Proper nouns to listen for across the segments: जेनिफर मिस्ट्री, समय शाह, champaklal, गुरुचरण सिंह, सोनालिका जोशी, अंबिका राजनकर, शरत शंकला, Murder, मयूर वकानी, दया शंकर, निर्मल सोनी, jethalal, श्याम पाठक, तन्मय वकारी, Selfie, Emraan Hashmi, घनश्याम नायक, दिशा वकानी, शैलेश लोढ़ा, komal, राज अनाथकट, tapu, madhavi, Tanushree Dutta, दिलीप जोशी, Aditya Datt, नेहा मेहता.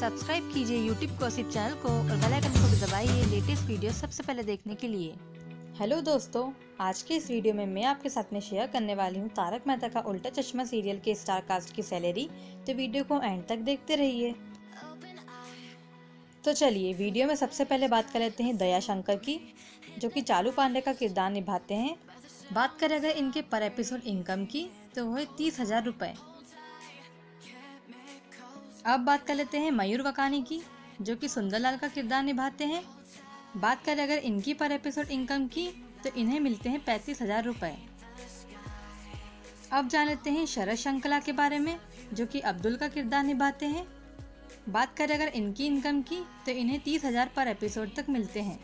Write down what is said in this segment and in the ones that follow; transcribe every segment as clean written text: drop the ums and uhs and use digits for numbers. Subscribe कीजिए YouTube कोशिप channel को और बेल आइकन को भी दबाइए लेटेस्ट वीडियो सबसे पहले देखने के लिए। हेलो दोस्तों, आज के इस वीडियो में मैं आपके साथ में शेयर करने वाली हूं तारक मेहता का उल्टा चश्मा सीरियल के स्टार कास्ट की सैलरी। तो वीडियो को एंड तक देखते रहिए। तो चलिए वीडियो में सबसे पहले बात कर लेते हैं दया शंकर की, जो कि चालू पांडे का किरदार निभाते हैं। बात करें अगर इनके पर एपिसोड इनकम की तो वह 30,000 रुपये। अब बात कर लेते हैं मयूर वकानी की, जो कि सुंदरलाल का किरदार निभाते हैं। बात करें अगर इनकी पर एपिसोड इनकम की तो इन्हें मिलते हैं 35,000 रुपये। अब जान लेते हैं शरत शंकला के बारे में, जो कि अब्दुल का किरदार निभाते हैं। बात करें अगर इनकी इनकम की तो इन्हें 30,000 पर एपिसोड तक मिलते हैं।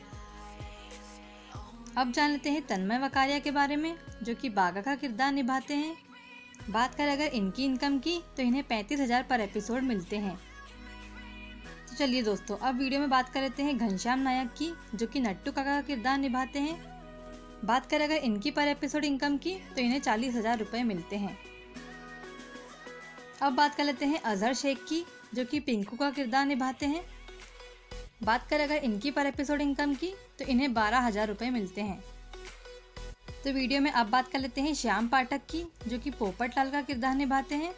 अब जान लेते हैं तन्मय वकारी के बारे में, जो कि बागा का किरदार निभाते हैं। बात करें अगर इनकी इनकम की तो इन्हें 35,000 पर एपिसोड मिलते हैं। तो चलिए दोस्तों, अब वीडियो में बात कर लेते हैं घनश्याम नायक की, जो कि नट्टू काका का किरदार निभाते हैं। बात करें अगर इनकी पर एपिसोड इनकम की तो इन्हें 40,000 रुपये मिलते हैं। अब बात कर लेते हैं अजहर शेख की, जो कि पिंकू का किरदार निभाते हैं। बात करें अगर इनकी पर एपिसोड इनकम की तो इन्हें 12,000 रुपये मिलते हैं। तो वीडियो में आप बात कर लेते हैं श्याम पाठक की, जो कि पोपट लाल का किरदार निभाते हैं।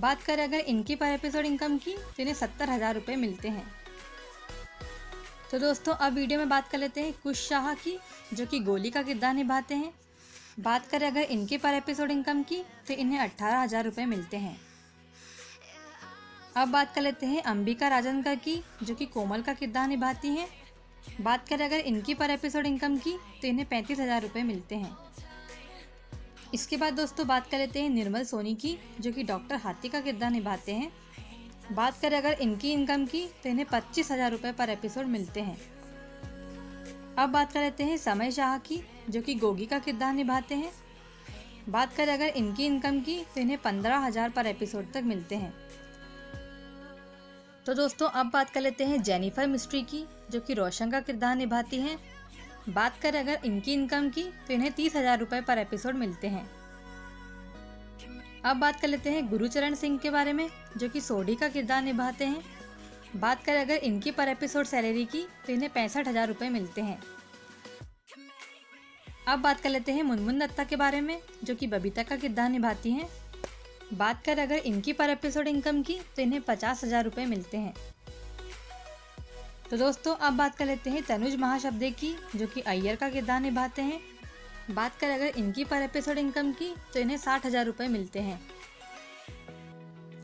बात करें अगर इनकी पर एपिसोड इनकम की तो इन्हें 70,000 रुपये मिलते हैं। तो दोस्तों, अब वीडियो में बात कर लेते हैं कुश शाह की, जो कि गोली का किरदार निभाते हैं। बात करें अगर इनकी पर एपिसोड इनकम की तो इन्हें 18,000 रुपये मिलते हैं। अब बात कर लेते हैं अंबिका राजनकर की, जो कि कोमल का किरदार निभाती हैं। बात करें अगर इनकी पर एपिसोड इनकम की तो इन्हें 35,000 रुपये मिलते हैं। इसके बाद दोस्तों बात कर लेते हैं निर्मल सोनी की, जो कि डॉक्टर हाथी का किरदार निभाते हैं। बात करें अगर इनकी इनकम की तो इन्हें 25,000 रुपये पर एपिसोड मिलते हैं। अब बात कर लेते हैं समय शाह की, जो कि गोगी का किरदार निभाते हैं। बात करें अगर इनकी इनकम की तो इन्हें 15,000 पर एपिसोड तक मिलते हैं। तो दोस्तों, अब बात कर लेते हैं जेनिफर मिस्ट्री की, जो कि रोशन का किरदार निभाती हैं। बात करें अगर इनकी इनकम की तो इन्हें 30,000 रुपये पर एपिसोड मिलते हैं। अब बात कर लेते हैं गुरुचरण सिंह के बारे में, जो कि सोढ़ी का किरदार निभाते हैं। बात करें अगर इनकी पर एपिसोड सैलरी की तो इन्हें 65,000 रुपये मिलते हैं। अब बात कर लेते हैं मुनमुन दत्ता के बारे में, जो कि बबीता का किरदार निभाती हैं। बात कर अगर इनकी पर एपिसोड इनकम की तो इन्हें 50,000 रुपये मिलते हैं। तो दोस्तों, अब बात कर लेते हैं तनुज महाशब्दे की, जो कि अय्यर का किरदार निभाते हैं। बात कर अगर इनकी पर एपिसोड इनकम की तो इन्हें 60,000 रुपये मिलते हैं।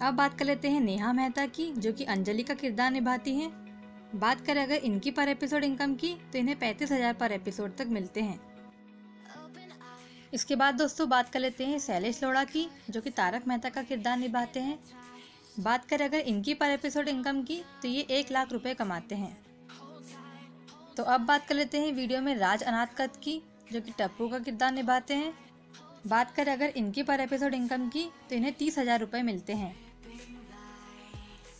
अब बात कर लेते हैं नेहा मेहता की, जो कि अंजलि का किरदार निभाती हैं। बात कर अगर इनकी पर एपिसोड इनकम की तो इन्हें 35,000 पर एपिसोड तक मिलते हैं। इसके बाद दोस्तों बात कर लेते हैं शैलेश लोढ़ा की, जो कि तारक मेहता का किरदार निभाते हैं। बात करें अगर इनकी पर एपिसोड इनकम की तो ये 1,00,000 रुपये कमाते हैं। तो अब बात कर लेते हैं वीडियो में राज अनाथकट की, जो कि टप्पू का किरदार निभाते हैं। बात करें अगर इनकी पर एपिसोड इनकम की तो इन्हें 30,000 रुपये मिलते हैं।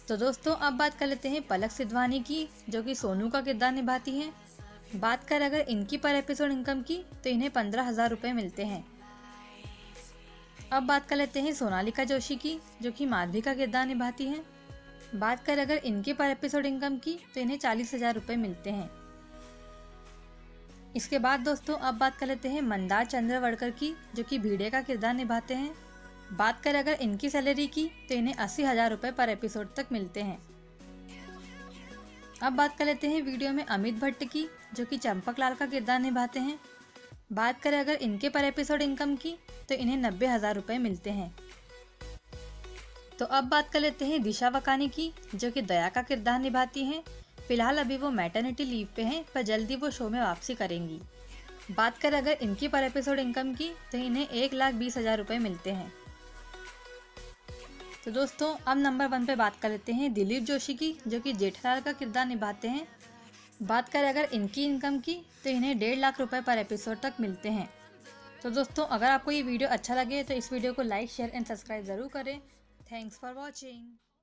तो दोस्तों, अब बात कर लेते हैं पलक सिद्धवानी की, जो कि सोनू का किरदार निभाती हैं। बात कर अगर इनकी पर एपिसोड इनकम की तो इन्हें 15,000 रुपये मिलते हैं। अब बात कर लेते हैं सोनालिका जोशी की, जो कि माधवी का किरदार निभाती हैं। बात कर अगर इनकी पर एपिसोड इनकम की तो इन्हें 40,000 रुपये मिलते हैं। इसके बाद दोस्तों, अब बात कर लेते हैं मंदार चंद्र वड़कर की, जो कि भीड़े का किरदार निभाते हैं। बात कर अगर इनकी सैलरी की तो इन्हें 80,000 रुपये पर एपिसोड तक मिलते हैं। अब बात कर लेते हैं वीडियो में अमित भट्ट की, जो कि चंपक लाल का किरदार निभाते हैं। बात करें अगर इनके पर एपिसोड इनकम की तो इन्हें 90,000 रुपये मिलते हैं। तो अब बात कर लेते हैं दिशा वकानी की, जो कि दया का किरदार निभाती हैं। फिलहाल अभी वो मैटरनिटी लीव पे हैं, पर जल्दी वो शो में वापसी करेंगी। बात करें अगर इनकी पर एपिसोड इनकम की तो इन्हें 1,20,000 रुपये मिलते हैं। तो दोस्तों, अब नंबर 1 पे बात कर लेते हैं दिलीप जोशी की, जो कि जेठालाल का किरदार निभाते हैं। बात करें अगर इनकी इनकम की तो इन्हें 1,50,000 रुपये पर एपिसोड तक मिलते हैं। तो दोस्तों, अगर आपको ये वीडियो अच्छा लगे तो इस वीडियो को लाइक, शेयर एंड सब्सक्राइब ज़रूर करें। Thanks for watching.